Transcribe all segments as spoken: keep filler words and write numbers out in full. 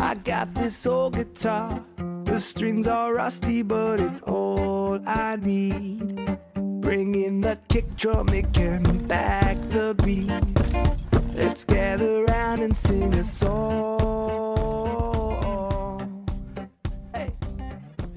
I got this old guitar, the strings are rusty, but it's all I need. Bring in the kick drum, it can back the beat. Let's gather around and sing a song. Hey,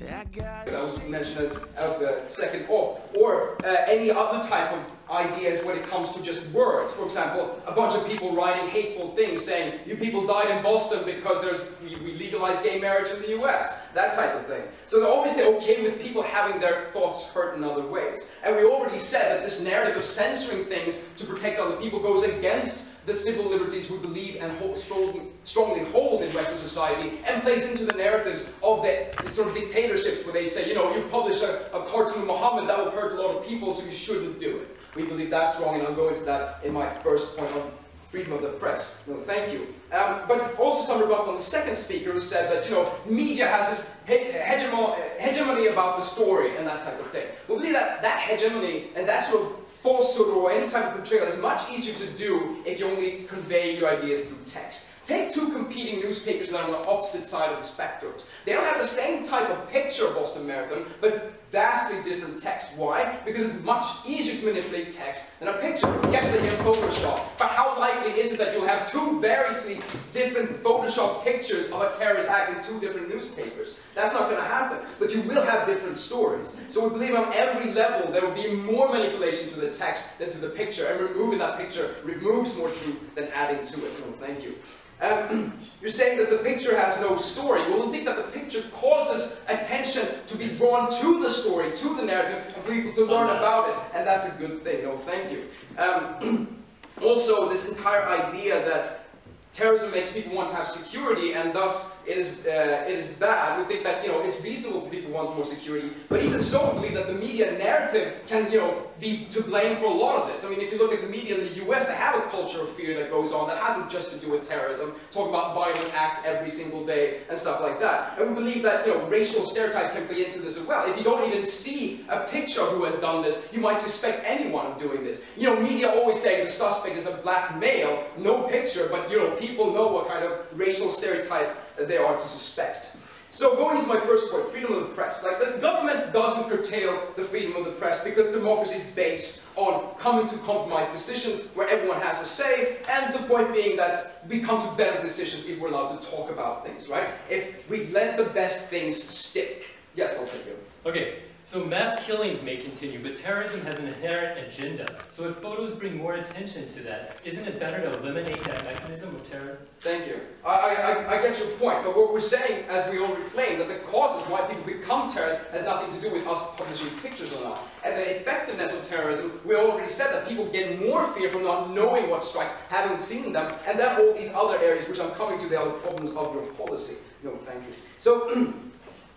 I got it. I was mentioning a second or, or uh, any other type of ideas when it comes to just words. For example, a bunch of people writing hateful things saying, you people died in Boston because there's, we legalized gay marriage in the U S, that type of thing. So they're obviously okay with people having their thoughts hurt in other ways. And we already said that this narrative of censoring things to protect other people goes against the civil liberties we believe and hold, strongly, strongly hold in Western society, and plays into the narratives of the, the sort of dictatorships where they say, you know, you publish a, a cartoon of Muhammad, that will hurt a lot of people, so you shouldn't do it. We believe that's wrong, and I'll go into that in my first point on freedom of the press. No, thank you. Um, but also some rebuff on the second speaker, who said that, you know, media has this he hegemon hegemony about the story and that type of thing. We believe that that hegemony and that sort of falsehood or any type of portrayal is much easier to do if you only convey your ideas through text. Take two competing newspapers that are on the opposite side of the spectrum. They don't have the same type of picture of Boston Marathon, but vastly different text. Why? Because it's much easier to manipulate text than a picture. Yes, they get Photoshop, but how likely is it that you'll have two variously different Photoshop pictures of a terrorist act in two different newspapers? That's not going to happen, but you will have different stories. So we believe on every level there will be more manipulation to the text than to the picture, and removing that picture removes more truth than adding to it. No, thank you. Um, you're saying that the picture has no story. Well, we think that the picture causes attention to be drawn to the story, to the narrative, and for people to learn about it, and that's a good thing. No, thank you. Um, also, this entire idea that terrorism makes people want to have security, and thus it is, uh, it is bad. We think that, you know, it's reasonable for people to want more security, but even so, we believe that the media narrative can, you know, be to blame for a lot of this. I mean, if you look at the media in the U S, they have a culture of fear that goes on that hasn't just to do with terrorism, talking about violent acts every single day and stuff like that. And we believe that, you know, racial stereotypes can play into this as well. If you don't even see a picture of who has done this, you might suspect anyone of doing this. You know, media always say the suspect is a black male, no picture, but, you know, people know what kind of racial stereotype they are to suspect. So going into my first point, freedom of the press. Like, the government doesn't curtail the freedom of the press because democracy is based on coming to compromise decisions where everyone has a say, and the point being that we come to better decisions if we're allowed to talk about things, right? If we let the best things stick. Yes, I'll take you. Okay. So mass killings may continue, but terrorism has an inherent agenda. So if photos bring more attention to that, isn't it better to eliminate that mechanism of terrorism? Thank you. I, I, I get your point, but what we're saying, as we already claim, that the causes why people become terrorists has nothing to do with us publishing pictures or not. And the effectiveness of terrorism, we already said that people get more fear from not knowing what strikes, having seen them, and then all these other areas, which I'm coming to, the other problems of your policy. No, thank you. So.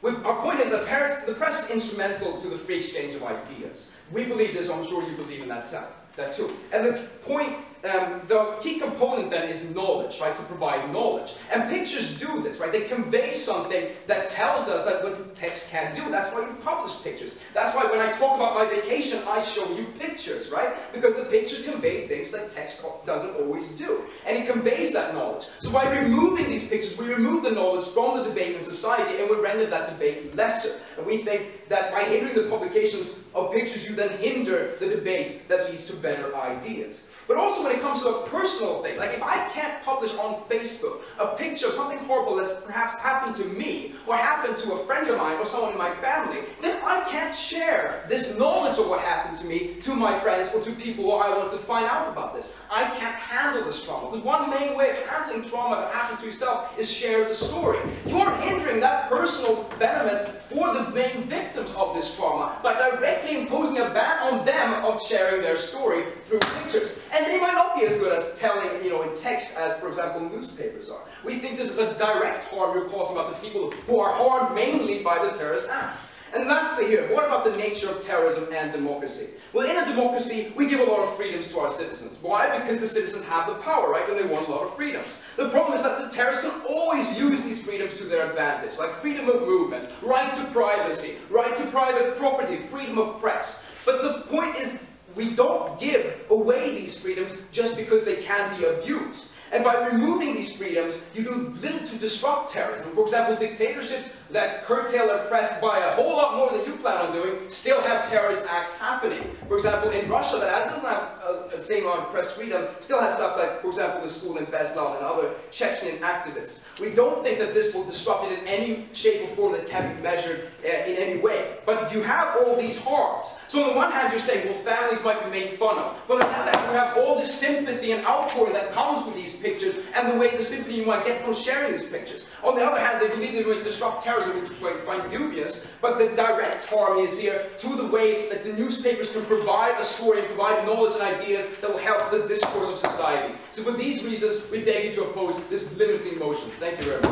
Our point is that Paris, the press is instrumental to the free exchange of ideas. We believe this, I'm sure you believe in that, that too. And the point, um, the key component then is knowledge, right, to provide knowledge. And pictures do this, right, they convey something that tells us that what the text can't do. That's why we publish pictures. That's why when I talk about my vacation, I show you pictures, right, because the pictures convey things that text doesn't always do. And it conveys that knowledge. So by removing these pictures, we remove the knowledge from the debate in society, and we render that debate lesser. And we think that by hindering the publications of pictures, you then hinder the debate that leads to better ideas. But also when it comes to a personal thing, like if I can't publish on Facebook a picture of something horrible that's perhaps happened to me, or happened to a friend of mine, or someone in my family, then I can't share this knowledge of what happened to me to my friends or to people who I want to find out about this. I can't handle this trauma. Because one main way of handling trauma that happens to yourself is share the story. You're hindering that personal betterment for the main victims of this trauma by directly imposing a ban on them of sharing their story through pictures. And they might not be as good as telling, you know, in text as, for example, newspapers are. We think this is a direct harm we're causing about the people who are harmed mainly by the terrorist act. And lastly here, what about the nature of terrorism and democracy? Well, in a democracy, we give a lot of freedoms to our citizens. Why? Because the citizens have the power, right? And they want a lot of freedoms. The problem is that the terrorists can always use these freedoms to their advantage, like freedom of movement, right to privacy, right to private property, freedom of press. But the point is, we don't give away these freedoms just because they can be abused. And by removing these freedoms, you do little to disrupt terrorism. For example, dictatorships that curtail their press by a whole lot more than you plan on doing still have terrorist acts happening. For example, in Russia, that doesn't have a, a same amount of press freedom, still has stuff like, for example, the school in Beslan and other Chechen activists. We don't think that this will disrupt it in any shape or form that can be measured uh, in any way. But you have all these harms. So on the one hand, you're saying, well, families might be made fun of. But on the other hand, you have all the sympathy and outpouring that comes with these pictures and the way the sympathy you might get from sharing these pictures. On the other hand, they believe they're going to disrupt terrorism, which we find dubious, but the direct harm is here to the way that the newspapers can provide a story and provide knowledge and ideas that will help the discourse of society. So for these reasons, we beg you to oppose this limiting motion. Thank you very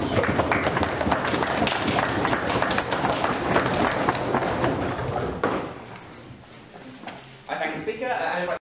much.